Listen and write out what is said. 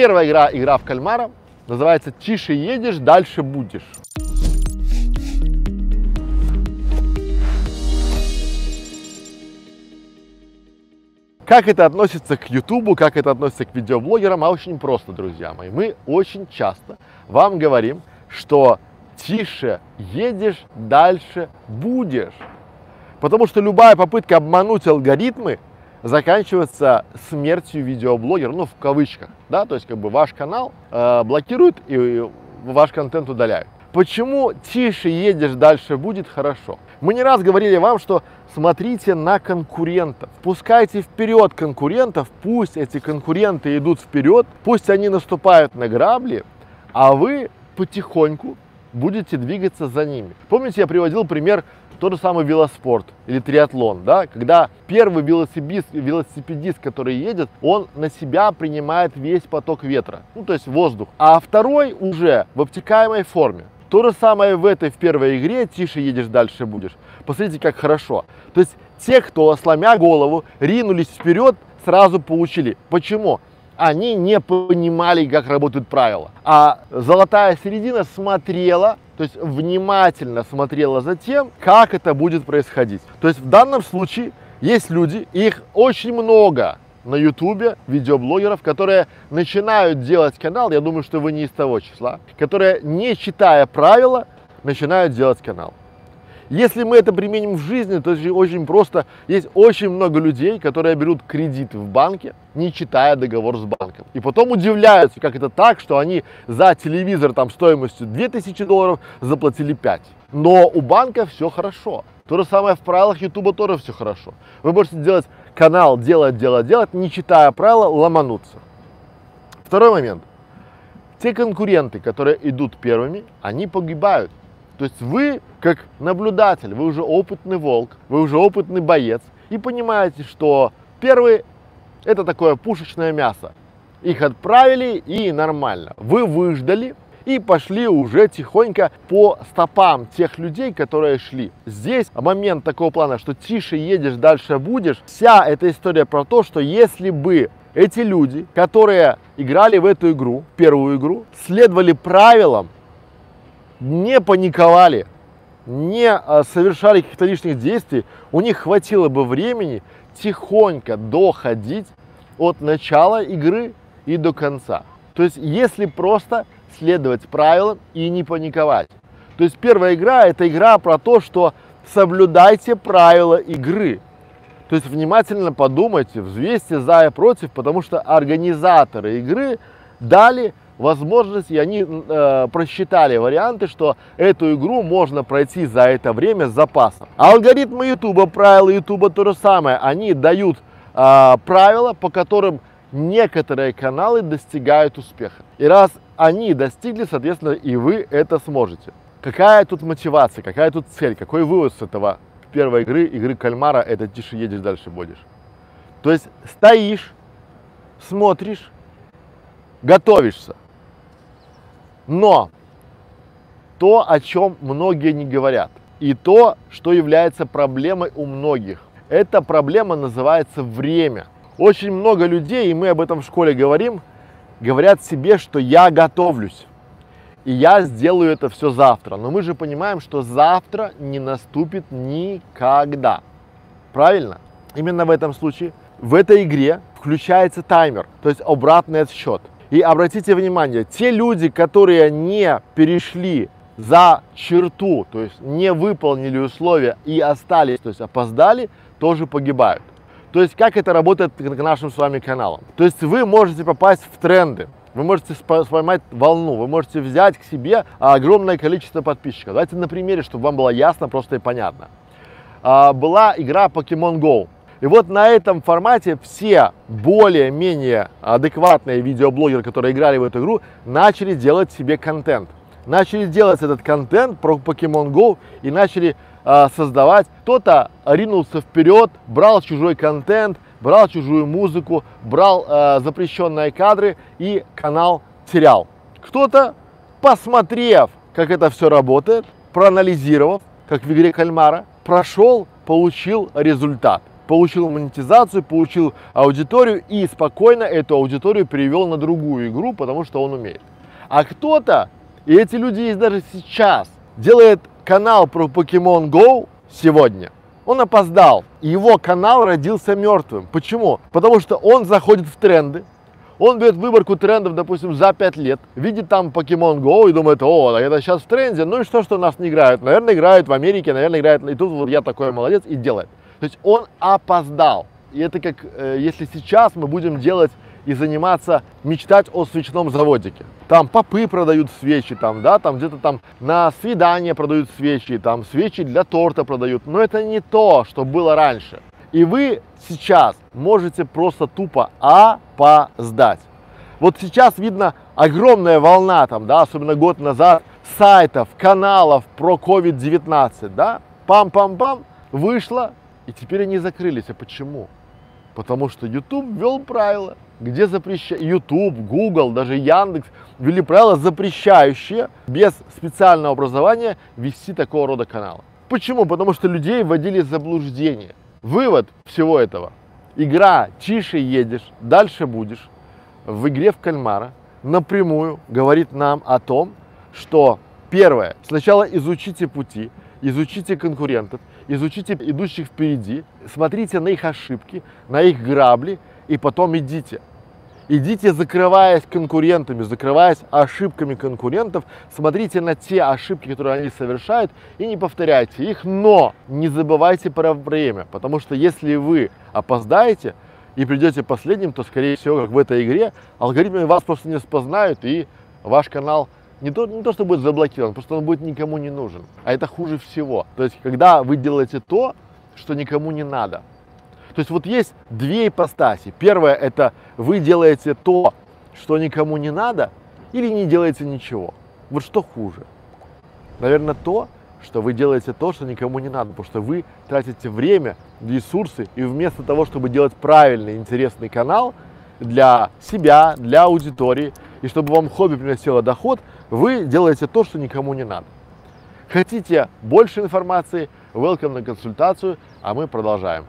Первая игра, игра в кальмара, называется «Тише едешь, дальше будешь». Как это относится к YouTube, как это относится к видеоблогерам? А очень просто, друзья мои. Мы очень часто вам говорим, что тише едешь, дальше будешь. Потому что любая попытка обмануть алгоритмы заканчивается смертью видеоблогера, ну в кавычках, да, то есть как бы ваш канал блокируют и ваш контент удаляют. Почему тише едешь, дальше будет хорошо? Мы не раз говорили вам, что смотрите на конкурентов, пускайте вперед конкурентов, пусть эти конкуренты идут вперед, пусть они наступают на грабли, а вы потихоньку будете двигаться за ними. Помните, я приводил пример, тот же самый велоспорт или триатлон, да, когда первый велосипедист, который едет, он на себя принимает весь поток ветра, ну то есть воздух, а второй уже в обтекаемой форме. То же самое в первой игре «Тише едешь, дальше будешь». Посмотрите, как хорошо. То есть те, кто, сломя голову, ринулись вперед, сразу получили. Почему? Они не понимали, как работают правила. А золотая середина смотрела, то есть внимательно смотрела за тем, как это будет происходить. То есть в данном случае есть люди, их очень много на YouTube, видеоблогеров, которые начинают делать канал, я думаю, что вы не из того числа, которые, не читая правила, начинают делать канал. Если мы это применим в жизни, то очень просто. Есть очень много людей, которые берут кредит в банке, не читая договор с банком. И потом удивляются, как это так, что они за телевизор там стоимостью $2000 заплатили 5. Но у банка все хорошо. То же самое в правилах YouTube тоже все хорошо. Вы можете делать канал, делать, не читая правила, ломануться. Второй момент. Те конкуренты, которые идут первыми, они погибают. То есть вы, как наблюдатель, вы уже опытный волк, вы уже опытный боец и понимаете, что первый – это такое пушечное мясо. Их отправили и нормально. Вы выждали и пошли уже тихонько по стопам тех людей, которые шли. Здесь момент такого плана, что тише едешь, дальше будешь. Вся эта история про то, что если бы эти люди, которые играли в эту игру, первую игру, следовали правилам, не паниковали, не совершали каких-то лишних действий, у них хватило бы времени тихонько доходить от начала игры и до конца. То есть если просто следовать правилам и не паниковать. То есть первая игра – это игра про то, что соблюдайте правила игры. То есть внимательно подумайте, взвесьте за и против, потому что организаторы игры дали возможность, и они просчитали варианты, что эту игру можно пройти за это время с запасом. Алгоритмы YouTube, правила YouTube то же самое, они дают правила, по которым некоторые каналы достигают успеха. И раз они достигли, соответственно, и вы это сможете. Какая тут мотивация, какая тут цель, какой вывод с этого первой игры, игры кальмара, это тише едешь, дальше будешь. То есть стоишь, смотришь, готовишься. Но то, о чем многие не говорят, и то, что является проблемой у многих, эта проблема называется время. Очень много людей, и мы об этом в школе говорим, говорят себе, что я готовлюсь, и я сделаю это все завтра. Но мы же понимаем, что завтра не наступит никогда. Правильно? Именно в этом случае, в этой игре включается таймер, то есть обратный отсчет. И обратите внимание, те люди, которые не перешли за черту, то есть не выполнили условия и остались, то есть опоздали, тоже погибают. То есть как это работает к нашим с вами каналам? То есть вы можете попасть в тренды, вы можете поймать волну, вы можете взять к себе огромное количество подписчиков. Давайте на примере, чтобы вам было ясно, просто и понятно. Была игра Pokemon Go. И вот на этом формате все более-менее адекватные видеоблогеры, которые играли в эту игру, начали делать себе контент. Начали делать этот контент про Pokemon Go и начали создавать. Кто-то ринулся вперед, брал чужой контент, брал чужую музыку, брал запрещенные кадры и канал терял. Кто-то, посмотрев, как это все работает, проанализировав, как в игре кальмара, прошел, получил результат. получил монетизацию, получил аудиторию и спокойно эту аудиторию перевел на другую игру, потому что он умеет. А кто-то, и эти люди есть даже сейчас, делает канал про Pokemon Go сегодня. Он опоздал, и его канал родился мертвым. Почему? Потому что он заходит в тренды, он берет выборку трендов, допустим, за 5 лет, видит там Pokemon Go и думает: о, это сейчас в тренде, ну и что, что нас не играют? Наверное, играют в Америке, наверное, играют, и тут вот я такой молодец, и делает. То есть он опоздал. И это как, если сейчас мы будем делать и заниматься, мечтать о свечном заводике. Там попы продают свечи, там, да, там где-то там на свидание продают свечи, там свечи для торта продают. Но это не то, что было раньше. И вы сейчас можете просто тупо опоздать. Вот сейчас видно огромная волна, там, да, особенно год назад, сайтов, каналов про COVID-19, да, пам-пам-пам, вышло, и теперь они закрылись. А почему? Потому что YouTube ввел правила, где запрещают, YouTube, Google, даже Яндекс ввели правила, запрещающие без специального образования вести такого рода каналы. Почему? Потому что людей вводили в заблуждение. Вывод всего этого: игра «Тише едешь, дальше будешь» в «Игре в кальмара» напрямую говорит нам о том, что первое, сначала изучите пути, изучите конкурентов, изучите идущих впереди, смотрите на их ошибки, на их грабли, и потом идите. Идите, закрываясь конкурентами, закрываясь ошибками конкурентов, смотрите на те ошибки, которые они совершают, и не повторяйте их, но не забывайте про время, потому что если вы опоздаете и придете последним, то, скорее всего, как в этой игре, алгоритмы вас просто не распознают, и ваш канал не то что будет заблокирован, просто он будет никому не нужен, а это хуже всего. То есть, когда вы делаете то, что никому не надо. То есть вот есть две ипостаси. Первое — это вы делаете то, что никому не надо, или не делаете ничего. Вот что хуже? Наверное, то, что вы делаете то, что никому не надо, потому что вы тратите время, ресурсы, и вместо того, чтобы делать правильный, интересный канал для себя, для аудитории, и чтобы вам хобби приносило доход, вы делаете то, что никому не надо. Хотите больше информации? Welcome на консультацию, а мы продолжаем.